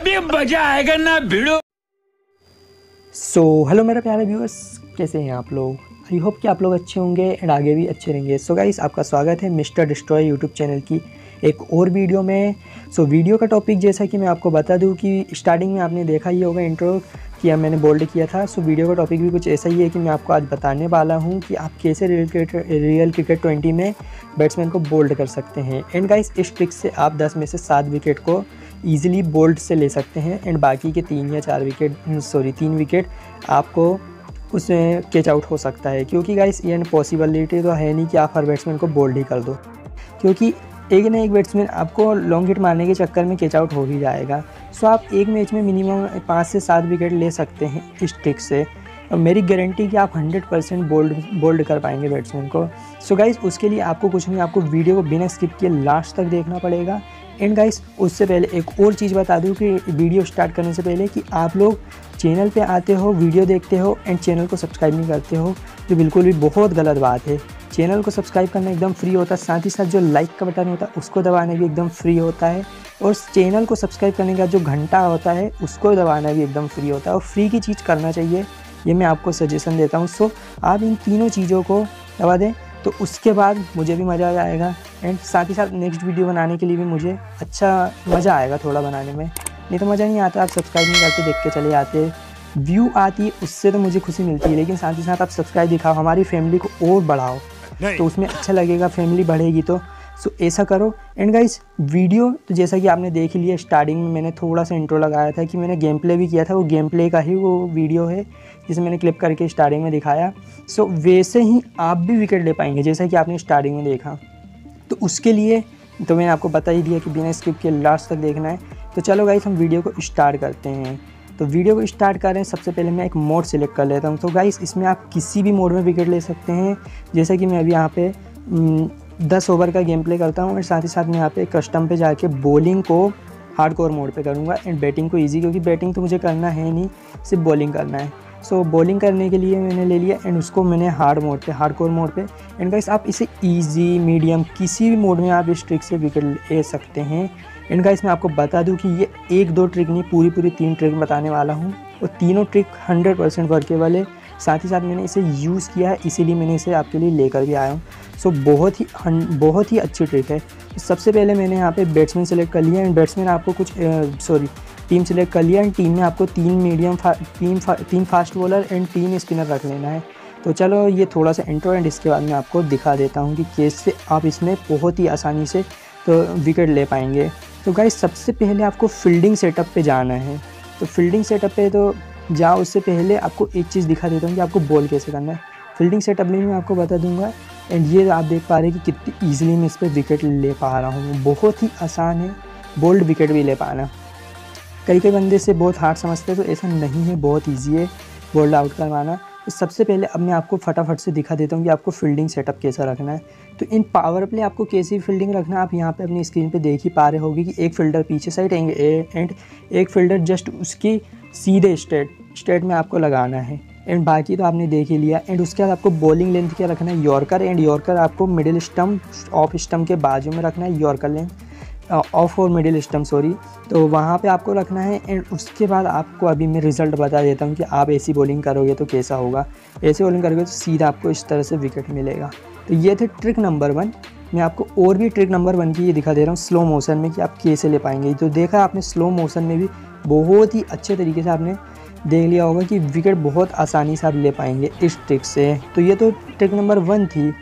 अभी मजा आएगा ना भिड़ो। सो हेलो मेरे प्यारे व्यूअर्स, कैसे हैं आप लोग? आई होप कि आप लोग अच्छे होंगे एंड आगे भी अच्छे रहेंगे। सो गाइस, आपका स्वागत है मिस्टर डिस्ट्रॉय यूट्यूब चैनल की एक और वीडियो में। सो वीडियो का टॉपिक, जैसा कि मैं आपको बता दूं कि स्टार्टिंग में आपने देखा ही होगा इंट्रो कि मैंने बोल्ड किया था। सो वीडियो का टॉपिक भी कुछ ऐसा ही है कि मैं आपको आज बताने वाला हूं कि आप कैसे रियल क्रिकेट 20 में बैट्समैन को बोल्ड कर सकते हैं। एंड गाइस, इस ट्रिक से आप 10 में से 7 विकेट को ईजिली बोल्ड से ले सकते हैं एंड बाकी के 3 विकेट आपको उसमें कैच आउट हो सकता है, क्योंकि गाइस ये पॉसिबिलिटी तो है नहीं कि आप हर बैट्समैन को बोल्ड ही कर दो, क्योंकि एक ना एक बैट्समैन आपको लॉन्ग हिट मारने के चक्कर में कैच आउट हो ही जाएगा। सो आप एक मैच में मिनिमम 5 से 7 विकेट ले सकते हैं इस ट्रिक से, और मेरी गारंटी कि आप 100% बोल्ड कर पाएंगे बैट्समैन को। सो गाइस, उसके लिए आपको कुछ नहीं, आपको वीडियो को बिना स्किप किए लास्ट तक देखना पड़ेगा। एंड गाइस, उससे पहले एक और चीज़ बता दूं कि वीडियो स्टार्ट करने से पहले कि आप लोग चैनल पे आते हो, वीडियो देखते हो एंड चैनल को सब्सक्राइब नहीं करते हो, जो बिल्कुल भी बहुत गलत बात है। चैनल को सब्सक्राइब करना एकदम फ्री होता है, साथ ही साथ जो लाइक का बटन होता है उसको दबाना भी एकदम फ्री होता है, और चैनल को सब्सक्राइब करने का जो घंटा होता है उसको दबाना भी एकदम फ्री होता है, और फ्री की चीज़ करना चाहिए, ये मैं आपको सजेशन देता हूँ। सो आप इन तीनों चीज़ों को दबा दें तो उसके बाद मुझे भी मज़ा आएगा, एंड साथ ही साथ नेक्स्ट वीडियो बनाने के लिए भी मुझे अच्छा मज़ा आएगा थोड़ा बनाने में। नहीं तो मज़ा नहीं आता, आप सब्सक्राइब नहीं करते, देख के चले आते, व्यू आती है उससे तो मुझे खुशी मिलती है, लेकिन साथ ही साथ आप सब्सक्राइब दिखाओ, हमारी फैमिली को और बढ़ाओ तो उसमें अच्छा लगेगा, फैमिली बढ़ेगी तो। सो ऐसा करो। एंड गाइस, वीडियो तो जैसा कि आपने देख लिया, स्टार्टिंग में मैंने थोड़ा सा इंट्रो लगाया था कि मैंने गेम प्ले भी किया था, वो गेम प्ले का ही वो वीडियो है जिसे मैंने क्लिप करके स्टार्टिंग में दिखाया। सो वैसे ही आप भी विकेट ले पाएंगे जैसा कि आपने स्टार्टिंग में देखा, तो उसके लिए तो मैंने आपको बता ही दिया कि बिना स्किप के लास्ट तक देखना है। तो चलो गाइस, हम वीडियो को स्टार्ट करते हैं। तो वीडियो को स्टार्ट कर रहे हैं, सबसे पहले मैं एक मोड सेलेक्ट कर लेता हूं। तो गाइस, इसमें आप किसी भी मोड में विकेट ले सकते हैं, जैसे कि मैं अभी यहाँ पे 10 ओवर का गेम प्ले करता हूं, और साथ ही साथ मैं यहाँ पे कस्टम पे जाके बॉलिंग को हार्डकोर मोड पे करूँगा एंड बैटिंग को ईजी, क्योंकि बैटिंग तो मुझे करना है नहीं, सिर्फ बॉलिंग करना है। सो बॉलिंग करने के लिए मैंने ले लिया एंड उसको मैंने हार्डकोर मोड पे। एंड गाइस, आप इसे ईजी, मीडियम, किसी भी मोड में आप इस ट्रिक से विकेट ले सकते हैं। एंड गाइस, मैं आपको बता दूं कि ये 1-2 ट्रिक नहीं, पूरी 3 ट्रिक बताने वाला हूं, और तीनों ट्रिक 100% वर्केबल है। साथ ही साथ मैंने इसे यूज़ किया है, इसीलिए मैंने इसे आपके लिए लेकर भी आया हूं। सो बहुत ही अच्छी ट्रिक है। सबसे पहले मैंने यहाँ पे बैट्समैन सेलेक्ट कर लिया एंड बैट्समैन आपको टीम सेलेक्ट कर लिया एंड टीम में आपको 3 फास्ट बॉलर एंड 3 स्पिनर रख लेना है। तो चलो, ये थोड़ा सा इंट्रो एंड इसके बाद मैं आपको दिखा देता हूँ कि कैसे आप इसमें बहुत ही आसानी से तो विकेट ले पाएंगे। तो गाइस, सबसे पहले आपको फील्डिंग सेटअप पे जाना है। तो फील्डिंग सेटअप पे तो जाओ, उससे पहले आपको एक चीज़ दिखा देता हूँ कि आपको बॉल कैसे करना है। फील्डिंग सेटअप में मैं आपको बता दूंगा, एंड ये आप देख पा रहे हैं कि कितनी ईजिली मैं इस पर विकेट ले पा रहा हूँ। बहुत ही आसान है बोल्ड विकेट भी ले पाना। कई बंदे से बहुत हार्ड समझते हैं, तो ऐसा नहीं है, बहुत ईजी है बोल्ड आउट करवाना। तो सबसे पहले अब मैं आपको फटाफट से दिखा देता हूँ कि आपको फील्डिंग सेटअप कैसा रखना है। तो इन पावर प्ले आपको कैसी फील्डिंग रखना है, आप यहाँ पे अपनी स्क्रीन पे देख ही पा रहे होगी कि एक फील्डर पीछे साइड एंड एक फील्डर जस्ट उसकी सीधे स्ट्रेट में आपको लगाना है, एंड बाकी तो आपने देख ही लिया। एंड उसके बाद आपको बॉलिंग लेंथ क्या रखना है, यॉर्कर। एंड यॉर्कर आपको मिडिल स्टम्प, ऑफ स्टम्प के बाजू में रखना है, यॉर्कर लेंथ ऑफ और मिडिल स्टम्प, सॉरी, तो वहाँ पे आपको रखना है। एंड उसके बाद आपको अभी मैं रिज़ल्ट बता देता हूँ कि आप ऐसी बॉलिंग करोगे तो कैसा होगा। ऐसी बॉलिंग करोगे तो सीधा आपको इस तरह से विकेट मिलेगा। तो ये थे ट्रिक नंबर 1। मैं आपको और भी ट्रिक नंबर 1 की ये दिखा दे रहा हूँ स्लो मोशन में कि आप कैसे ले पाएंगे। तो देखा आपने, स्लो मोशन में भी बहुत ही अच्छे तरीके से आपने देख लिया होगा कि विकेट बहुत आसानी से आप ले पाएंगे इस ट्रिक से। तो ये तो ट्रिक नंबर 1 थी,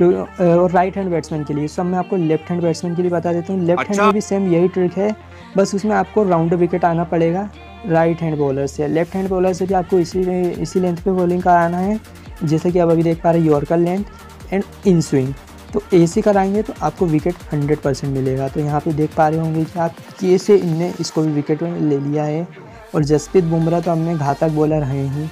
तो और राइट हैंड बैट्समैन के लिए। सब मैं आपको लेफ्ट हैंड बैट्समैन के लिए बता देता हूँ। लेफ्ट हैंड में भी सेम यही ट्रिक है, बस उसमें आपको राउंड विकेट आना पड़ेगा राइट हैंड बॉलर से। लेफ्ट हैंड बॉलर से भी आपको इसी लेंथ पे बॉलिंग का आना है, जैसे कि आप अभी देख पा रहे हैं, yorker length and in swing. तो ऐसे कराएंगे तो आपको विकेट 100% मिलेगा। तो यहाँ पर देख पा रहे होंगे कि आप कैसे इनने इसको भी विकेट में ले लिया है। और जसप्रीत बुमराह तो हमने घातक बॉलर हैं ही,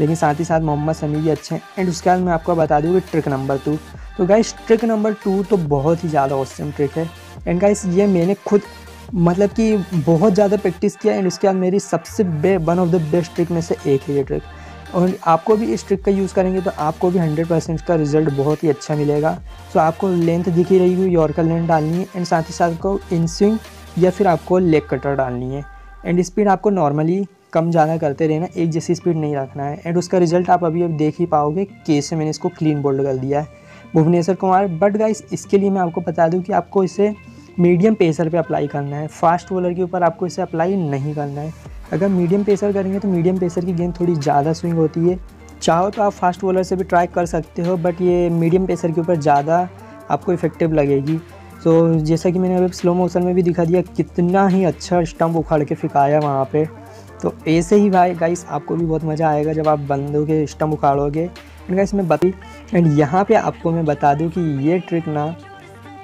लेकिन साथ ही साथ मोहम्मद शमी भी अच्छे हैं। एंड उसके बाद मैं आपको बता दूँ कि ट्रिक नंबर 2। तो गाइस, ट्रिक नंबर 2 तो बहुत ही ज़्यादा ऑसम ट्रिक है। एंड गाइस, ये मैंने खुद मतलब कि बहुत ज़्यादा प्रैक्टिस किया, एंड उसके बाद मेरी सबसे one of the best trick में से एक है ये ट्रिक। और आपको भी इस ट्रिक का यूज़ करेंगे तो आपको भी 100% का रिजल्ट बहुत ही अच्छा मिलेगा। तो आपको लेंथ दिखी रहेगी, यॉर्कर लेंथ डालनी है, एंड साथ ही साथ को इन स्विंग या फिर आपको लेग कटर डालनी है। एंड स्पीड आपको नॉर्मली कम ज़्यादा करते रहना, एक जैसी स्पीड नहीं रखना है। एंड उसका रिजल्ट आप अभी देख ही पाओगे, कैसे मैंने इसको क्लीन बोल्ड कर दिया है भुवनेश्वर कुमार। बट गाइस इसके लिए मैं आपको बता दूं कि आपको इसे मीडियम पेसर पे अप्लाई करना है, फास्ट बॉलर के ऊपर आपको इसे अप्लाई नहीं करना है। अगर मीडियम पेसर करेंगे तो मीडियम पेसर की गेंद थोड़ी ज़्यादा स्विंग होती है। चाहो तो आप फास्ट बॉलर से भी ट्राई कर सकते हो, बट ये मीडियम पेसर के ऊपर ज़्यादा आपको इफेक्टिव लगेगी। तो जैसा कि मैंने अभी स्लो मोशन में भी दिखा दिया, कितना ही अच्छा स्टंप उखाड़ के फेंकाया वहाँ पे। तो ऐसे ही भाई गाइस आपको भी बहुत मज़ा आएगा जब आप बंदों के स्टंप उखाड़ोगे। एंड गाइस मैं बता एंड यहाँ पे आपको मैं बता दूँ कि ये ट्रिक ना,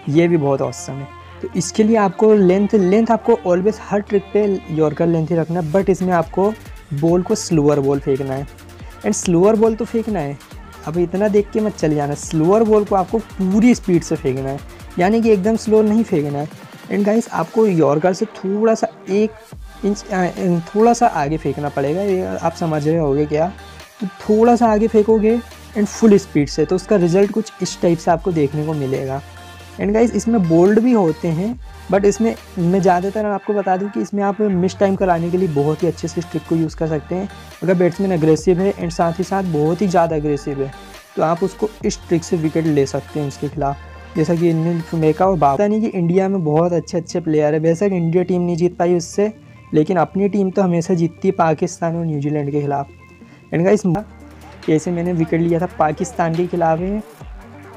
ये भी बहुत ऑसम है। तो इसके लिए आपको लेंथ आपको ऑलवेज हर ट्रिक पे यॉर्कर लेंथ ही रखना है, बट इसमें आपको बॉल को स्लोअर बॉल फेंकना है। एंड स्लोअर बॉल तो फेंकना है, अब इतना देख के मत चले जाना, स्लोअर बॉल को आपको पूरी स्पीड से फेंकना है, यानी कि एकदम स्लो नहीं फेंकना है। एंड गाइस आपको यॉर्कर से थोड़ा सा 1 इंच थोड़ा सा आगे फेंकना पड़ेगा, ये आप समझ रहे होगे क्या। तो थोड़ा सा आगे फेंकोगे एंड फुल स्पीड से, तो उसका रिज़ल्ट कुछ इस टाइप से आपको देखने को मिलेगा। एंड गाइस इसमें बोल्ड भी होते हैं, बट इसमें मैं ज़्यादातर आपको बता दूं कि इसमें आप मिस टाइम कराने के लिए बहुत ही अच्छे से इस ट्रिक को यूज़ कर सकते हैं। अगर बैट्समैन अग्रेसिव है एंड साथ ही साथ बहुत ही ज़्यादा अग्रेसिव है, तो आप उसको इस ट्रिक से विकेट ले सकते हैं उसके खिलाफ, जैसा कि अमेरिका और बात नहीं कि इंडिया में बहुत अच्छे अच्छे प्लेयर है। वैसे इंडिया टीम नहीं जीत पाई उससे, लेकिन अपनी टीम तो हमेशा जीतती है पाकिस्तान और न्यूजीलैंड के खिलाफ। एंड गाइस ऐसे मैंने विकेट लिया था पाकिस्तान के खिलाफ है,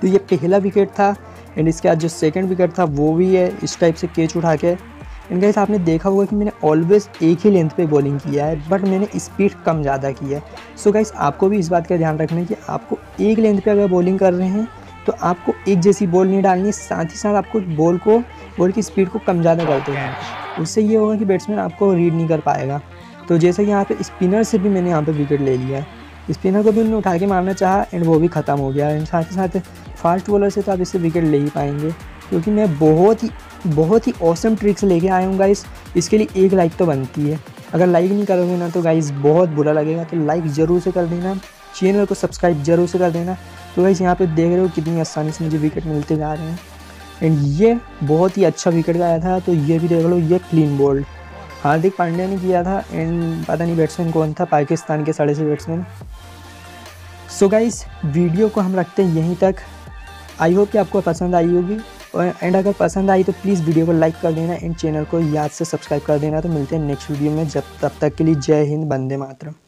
तो ये पहला विकेट था। एंड इसके बाद जो सेकंड विकेट था वो भी है इस टाइप से कैच उठा के। एंड गाइस आपने देखा होगा कि मैंने ऑलवेज एक ही लेंथ पे बॉलिंग किया है, बट मैंने स्पीड कम ज़्यादा की है। सो गाइस आपको भी इस बात का ध्यान रखना है कि आपको एक लेंथ पे अगर बॉलिंग कर रहे हैं तो आपको एक जैसी बॉल नहीं डालनी है, साथ ही साथ आपको बॉल की स्पीड को कम ज़्यादा करते हैं, उससे ये होगा कि बैट्समैन आपको रीड नहीं कर पाएगा। तो जैसे कि यहाँ पे स्पिनर से भी मैंने यहाँ पे विकेट ले लिया, स्पिनर को भी उन्होंने उठा के मारना चाहा एंड वो भी ख़त्म हो गया। एंड साथ ही साथ फास्ट बॉलर से तो आप इससे विकेट ले ही पाएंगे, क्योंकि मैं बहुत ही ऑसम ट्रिक्स लेके आया हूँ गाइस। इसके लिए एक लाइक तो बनती है, अगर लाइक नहीं करोगे ना तो गाइस बहुत बुरा लगेगा, तो लाइक ज़रूर से कर देना, चैनल को सब्सक्राइब ज़रूर से कर देना। तो गाइस यहाँ पर देख रहे हो कितनी आसानी से मुझे विकेट मिलते जा रहे हैं। एंड ये बहुत ही अच्छा विकेट आया था, तो ये भी देख लो, ये क्लीन बॉल्ड हार्दिक पांड्या ने किया था। एंड पता नहीं बैट्समैन कौन था, पाकिस्तान के 6.5 बैट्समैन। सो गाइस वीडियो को हम रखते हैं यहीं तक, आई होप कि आपको पसंद आई होगी। एंड अगर पसंद आई तो प्लीज़ वीडियो को लाइक कर देना एंड चैनल को याद से सब्सक्राइब कर देना। तो मिलते हैं नेक्स्ट वीडियो में, तब तक के लिए जय हिंद, वंदे मातरम।